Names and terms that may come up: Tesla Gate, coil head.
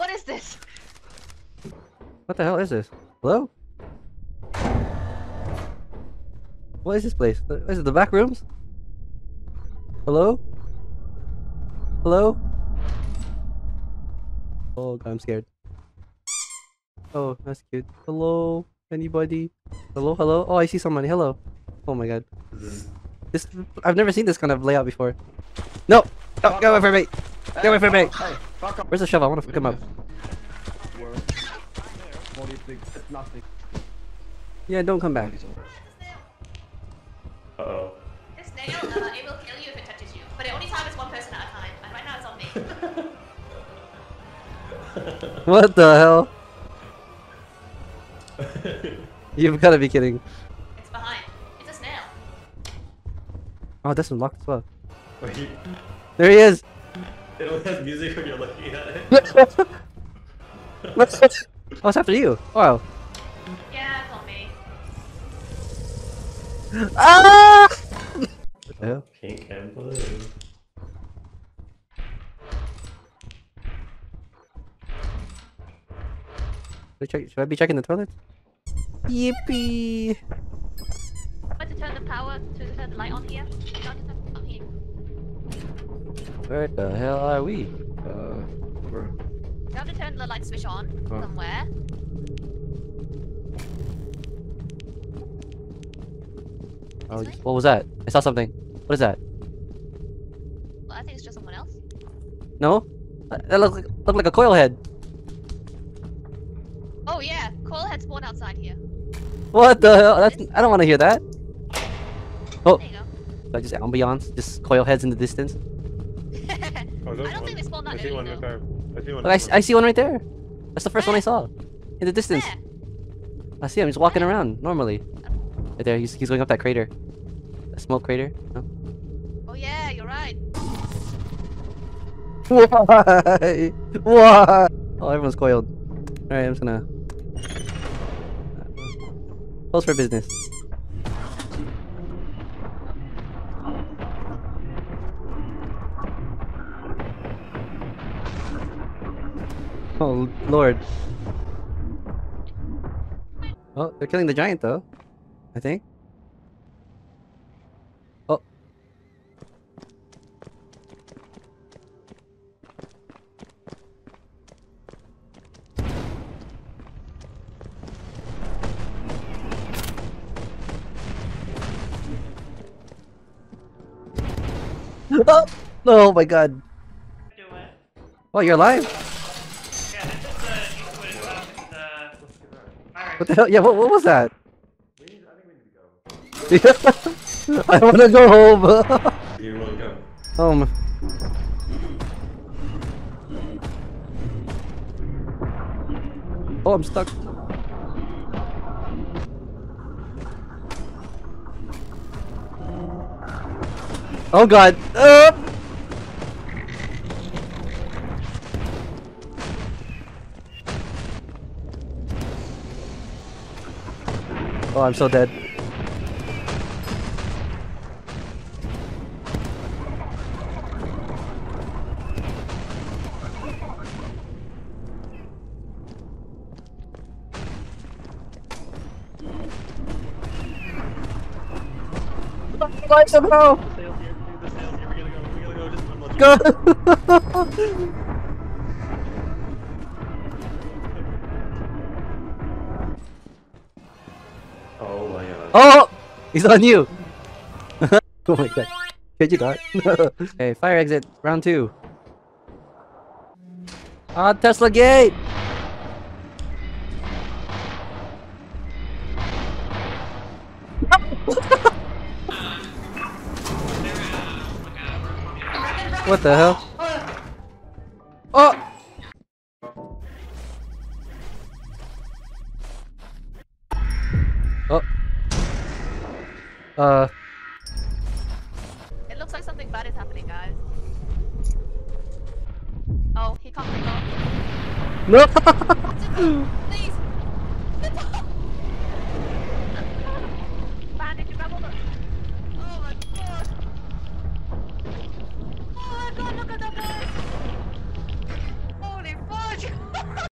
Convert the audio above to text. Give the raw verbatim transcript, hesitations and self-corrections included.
What is this? What the hell is this? Hello? What is this place? Is it the back rooms? Hello? Hello? Oh god, I'm scared. Oh, that's cute. Hello? Anybody? Hello? Hello? Oh, I see somebody. Hello. Oh my god. This I've never seen this kind of layout before. No! Oh, get away from me! Get away from me! Where's the shovel? I want to fuck him up. Yeah, don't come back. Uh-oh. This nail, Noah, it will kill you if it touches you. But it only targets one person at a time. And right now it's on me. What the hell? You've got to be kidding. It's behind. It's a snail. Oh, that's unlocked as well. Wait. There he is! It only has music when you're looking at it. What's that? Oh, it's after you. Wow. Yeah, it's on me. Ah! What the hell? Pink and blue. Should I be checking the toilet? Yippee! But to turn the power, to turn the light on here. On here. Where the hell are we? Uh, over. You have to turn the light switch on oh. somewhere. Oh, what was that? I saw something. What is that? Well, I think it's just someone else. No? That looks like, looked like a coil head. Oh yeah, coil head spawned outside here. What the hell? That's, I don't want to hear that. Oh, there you go. Did I just ambiance? Just coil heads in the distance? I don't one. think they spawned that I see one right there. I see one, I, I see one right there. That's the first there. one I saw. In the distance. There. I see him. He's walking there. around normally. Right there, he's, he's going up that crater. That smoke crater. No? Oh yeah, you're right. Why? Why? Oh, everyone's coiled. Alright, I'm just gonna... Close for business. Oh lord. Oh, they're killing the giant though. I think. Oh. Oh! Oh my god. Oh, you're alive? Yeah, this is the uh, uh, fire. What the hell? Yeah, what, what was that? I wanna go home! You wanna go? Home. Oh, I'm stuck. Oh god! Uh! Oh, I'm so dead. Like somehow. Go. Oh my god. Oh, he's on you. Oh my god. Did you die? Hey, fire exit round two. Ah, Tesla Gate. What the hell? Oh! Oh. Uh. It looks like something bad is happening, guys. Oh, he can't go. No!